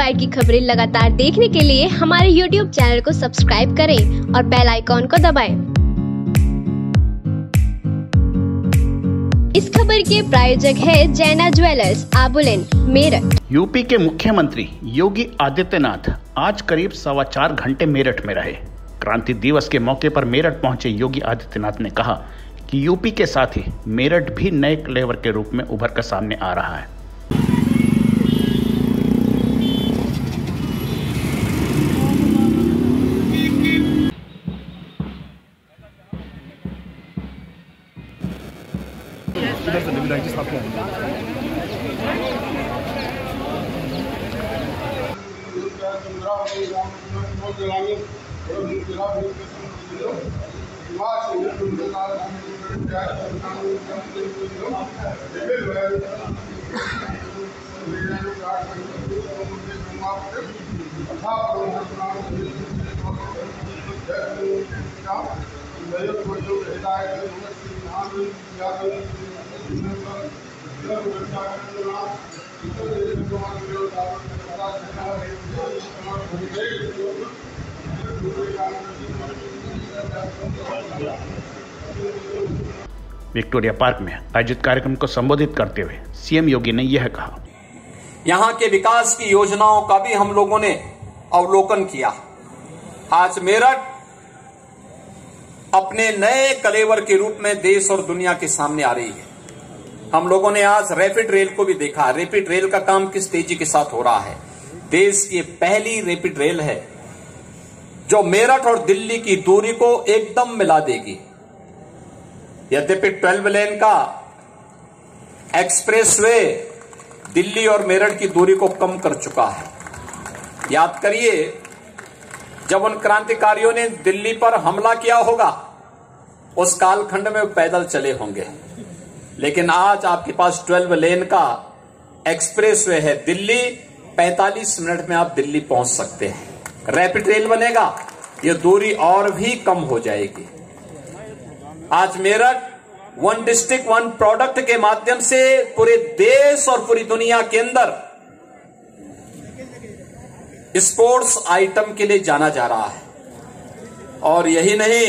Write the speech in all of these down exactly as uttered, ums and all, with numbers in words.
Bite की खबरें लगातार देखने के लिए हमारे यूट्यूब चैनल को सब्सक्राइब करें और बेल आइकॉन को दबाएं। इस खबर के प्रायोजक है जैना ज्वेलर्स आबुलेन मेरठ। यूपी के मुख्यमंत्री योगी आदित्यनाथ आज करीब सवा चार घंटे मेरठ में रहे। क्रांति दिवस के मौके पर मेरठ पहुंचे योगी आदित्यनाथ ने कहा कि यूपी के साथ ही मेरठ भी नए क्लेवर के रूप में उभर कर सामने आ रहा है। विक्टोरिया पार्क में आयोजित कार्यक्रम को संबोधित करते हुए सीएम योगी ने यह कहा, यहाँ के विकास की योजनाओं का भी हम लोगों ने अवलोकन किया। आज मेरठ अपने नए कलेवर के रूप में देश और दुनिया के सामने आ रही है। हम लोगों ने आज रैपिड रेल को भी देखा। रैपिड रेल का काम किस तेजी के साथ हो रहा है। देश की पहली रैपिड रेल है जो मेरठ और दिल्ली की दूरी को एकदम मिला देगी। यद्यपि ट्वेल्व लेन का एक्सप्रेसवे दिल्ली और मेरठ की दूरी को कम कर चुका है। याद करिए जब उन क्रांतिकारियों ने दिल्ली पर हमला किया होगा उस कालखंड में पैदल चले होंगे, लेकिन आज आपके पास ट्वेल्व लेन का एक्सप्रेसवे है। दिल्ली पैंतालीस मिनट में आप दिल्ली पहुंच सकते हैं। रैपिड रेल बनेगा, यह दूरी और भी कम हो जाएगी। आज Meerut one district one product के माध्यम से पूरे देश और पूरी दुनिया के अंदर स्पोर्ट्स आइटम के लिए जाना जा रहा है। और यही नहीं,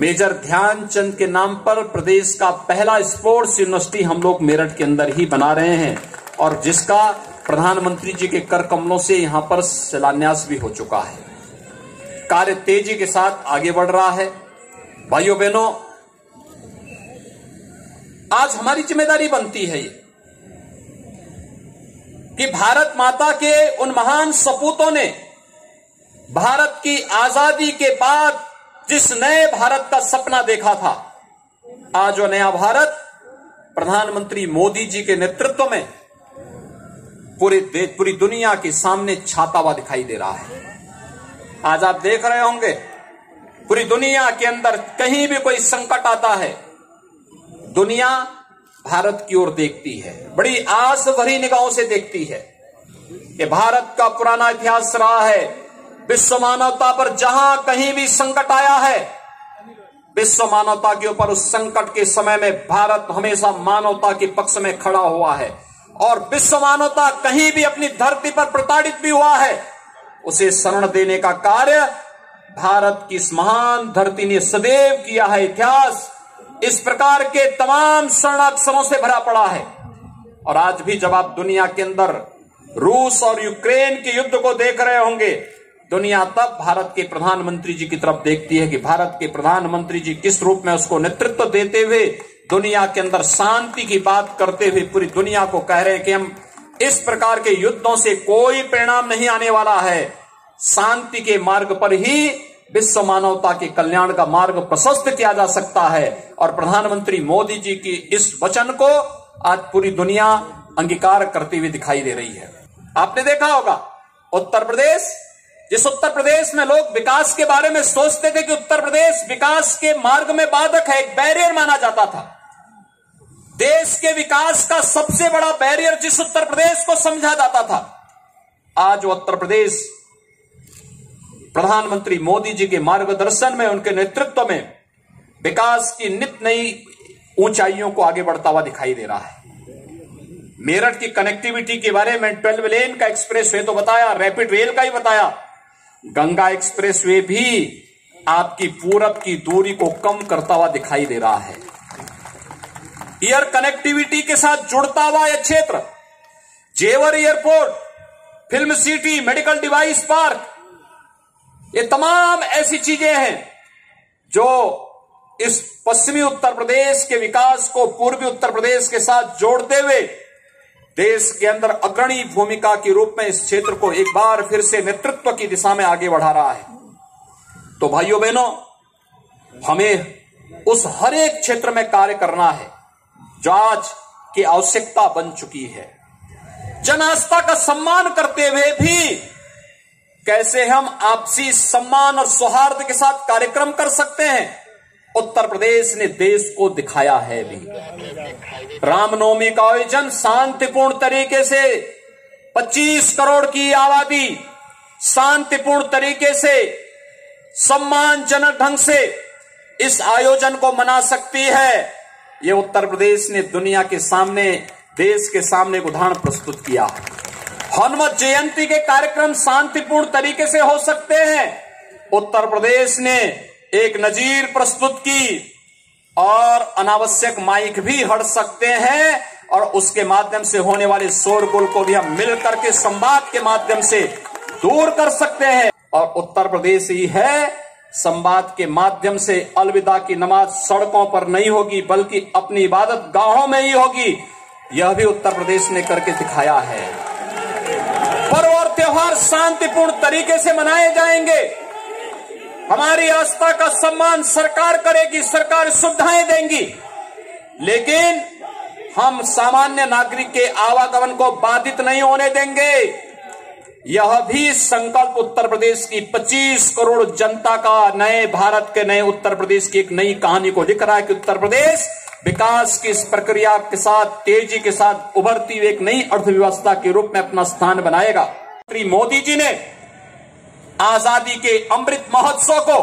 मेजर ध्यानचंद के नाम पर प्रदेश का पहला स्पोर्ट्स यूनिवर्सिटी हम लोग मेरठ के अंदर ही बना रहे हैं और जिसका प्रधानमंत्री जी के कर कमलों से यहां पर शिलान्यास भी हो चुका है। कार्य तेजी के साथ आगे बढ़ रहा है। भाइयों बहनों, आज हमारी जिम्मेदारी बनती है ये कि भारत माता के उन महान सपूतों ने भारत की आजादी के बाद जिस नए भारत का सपना देखा था, आज वो नया भारत प्रधानमंत्री मोदी जी के नेतृत्व में पूरे पूरी दुनिया के सामने छाता हुआ दिखाई दे रहा है। आज आप देख रहे होंगे पूरी दुनिया के अंदर कहीं भी कोई संकट आता है, दुनिया भारत की ओर देखती है, बड़ी आस भरी निगाहों से देखती है। ये भारत का पुराना इतिहास रहा है। विश्व मानवता पर जहां कहीं भी संकट आया है, विश्व मानवता के ऊपर उस संकट के समय में भारत हमेशा मानवता के पक्ष में खड़ा हुआ है। और विश्व मानवता कहीं भी अपनी धरती पर प्रताड़ित भी हुआ है, उसे शरण देने का कार्य भारत की इस महान धरती ने सदैव किया है। इतिहास इस प्रकार के तमाम शरणागतों से भरा पड़ा है। और आज भी जब आप दुनिया के अंदर रूस और यूक्रेन के युद्ध को देख रहे होंगे, दुनिया तब भारत के प्रधानमंत्री जी की तरफ देखती है कि भारत के प्रधानमंत्री जी किस रूप में उसको नेतृत्व देते हुए दुनिया के अंदर शांति की बात करते हुए पूरी दुनिया को कह रहे हैं कि हम इस प्रकार के युद्धों से कोई परिणाम नहीं आने वाला है। शांति के मार्ग पर ही विश्व मानवता के कल्याण का मार्ग प्रशस्त किया जा सकता है। और प्रधानमंत्री मोदी जी की इस वचन को आज पूरी दुनिया अंगीकार करती हुई दिखाई दे रही है। आपने देखा होगा उत्तर प्रदेश, जिस उत्तर प्रदेश में लोग विकास के बारे में सोचते थे कि उत्तर प्रदेश विकास के मार्ग में बाधक है, एक बैरियर माना जाता था। देश के विकास का सबसे बड़ा बैरियर जिस उत्तर प्रदेश को समझा जाता था, आज उत्तर प्रदेश प्रधानमंत्री मोदी जी के मार्गदर्शन में, उनके नेतृत्व में विकास की नित नई ऊंचाइयों को आगे बढ़ता हुआ दिखाई दे रहा है। मेरठ की कनेक्टिविटी के बारे में ट्वेल्व लेन का एक्सप्रेसवे तो बताया, रैपिड रेल का ही बताया, गंगा एक्सप्रेसवे भी आपकी पूरब की दूरी को कम करता हुआ दिखाई दे रहा है। एयर कनेक्टिविटी के साथ जुड़ता हुआ यह क्षेत्र Jewar airport, film city, medical device park, ये तमाम ऐसी चीजें हैं जो इस पश्चिमी उत्तर प्रदेश के विकास को पूर्वी उत्तर प्रदेश के साथ जोड़ते हुए देश के अंदर अग्रणी भूमिका के रूप में इस क्षेत्र को एक बार फिर से नेतृत्व की दिशा में आगे बढ़ा रहा है। तो भाइयों बहनों, हमें उस हर एक क्षेत्र में कार्य करना है जो आज की आवश्यकता बन चुकी है। जन आस्था का सम्मान करते हुए भी कैसे हम आपसी सम्मान और सौहार्द के साथ कार्यक्रम कर सकते हैं, उत्तर प्रदेश ने देश को दिखाया है। भी रामनवमी का आयोजन शांतिपूर्ण तरीके से, पच्चीस करोड़ की आबादी शांतिपूर्ण तरीके से, सम्मानजनक ढंग से इस आयोजन को मना सकती है। ये उत्तर प्रदेश ने दुनिया के सामने, देश के सामने एक उदाहरण प्रस्तुत किया। हनुमत जयंती के कार्यक्रम शांतिपूर्ण तरीके से हो सकते हैं, उत्तर प्रदेश ने एक नजीर प्रस्तुत की, और अनावश्यक माइक भी हट सकते हैं और उसके माध्यम से होने वाले शोरगुल को भी हम मिलकर के संवाद के माध्यम से दूर कर सकते हैं। और उत्तर प्रदेश ही है, संवाद के माध्यम से अलविदा की नमाज सड़कों पर नहीं होगी बल्कि अपनी इबादत गाहों में ही होगी, यह भी उत्तर प्रदेश ने करके दिखाया है। पर्व और त्योहार शांतिपूर्ण तरीके से मनाए जाएंगे, हमारी आस्था का सम्मान सरकार करेगी, सरकार सुविधाएं देंगी, लेकिन हम सामान्य नागरिक के आवागमन को बाधित नहीं होने देंगे। यह भी संकल्प उत्तर प्रदेश की पच्चीस करोड़ जनता का नए भारत के नए उत्तर प्रदेश की एक नई कहानी को लिख रहा है कि उत्तर प्रदेश विकास की इस प्रक्रिया के साथ तेजी के साथ उभरती हुई एक नई अर्थव्यवस्था के रूप में अपना स्थान बनाएगा। श्री मोदी जी ने आजादी के अमृत महोत्सव को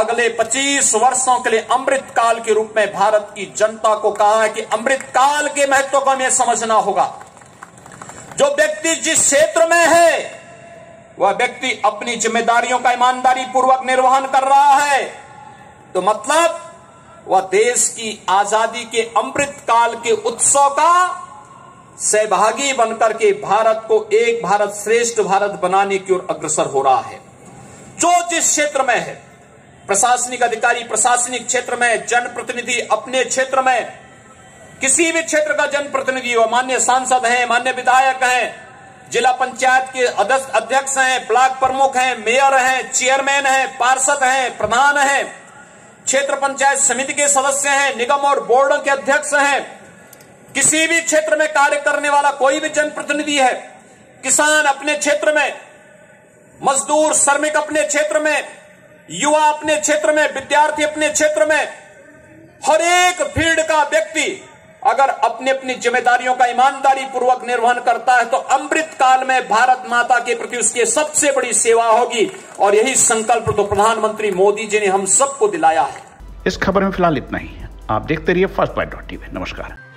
अगले पच्चीस वर्षों के लिए अमृत काल के रूप में भारत की जनता को कहा है कि अमृत काल के महत्व को हमें समझना होगा। जो व्यक्ति जिस क्षेत्र में है वह व्यक्ति अपनी जिम्मेदारियों का ईमानदारी पूर्वक निर्वहन कर रहा है, तो मतलब वह देश की आजादी के अमृत काल के उत्सव का सहभागी बनकर के भारत को एक भारत श्रेष्ठ भारत बनाने की ओर अग्रसर हो रहा है। जो जिस क्षेत्र में है, प्रशासनिक अधिकारी प्रशासनिक क्षेत्र में, जनप्रतिनिधि अपने क्षेत्र में, किसी भी क्षेत्र का जनप्रतिनिधि हो, माननीय सांसद हैं, माननीय विधायक हैं, जिला पंचायत के अध्यक्ष हैं, ब्लॉक प्रमुख हैं, मेयर हैं, चेयरमैन हैं, पार्षद हैं, प्रधान हैं, क्षेत्र पंचायत समिति के सदस्य हैं, निगम और बोर्डों के अध्यक्ष हैं, किसी भी क्षेत्र में कार्य करने वाला कोई भी जनप्रतिनिधि है, किसान अपने क्षेत्र में, मजदूर श्रमिक अपने क्षेत्र में, युवा अपने क्षेत्र में, विद्यार्थी अपने क्षेत्र में, हर एक फील्ड का व्यक्ति अगर अपनी अपनी जिम्मेदारियों का ईमानदारी पूर्वक निर्वहन करता है तो अमृत काल में भारत माता के प्रति उसकी सबसे बड़ी सेवा होगी, और यही संकल्प तो प्रधानमंत्री मोदी जी ने हम सबको दिलाया है। इस खबर में फिलहाल इतना ही। आप देखते रहिए फर्स्ट बाइट डॉट टीवी। नमस्कार।